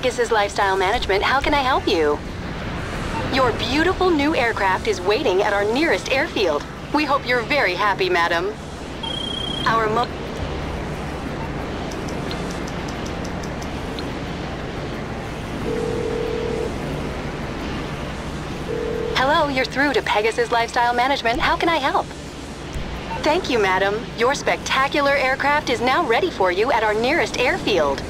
Pegasus Lifestyle Management, how can I help you? Your beautiful new aircraft is waiting at our nearest airfield. We hope you're very happy, madam. Hello, you're through to Pegasus Lifestyle Management. How can I help? Thank you, madam. Your spectacular aircraft is now ready for you at our nearest airfield.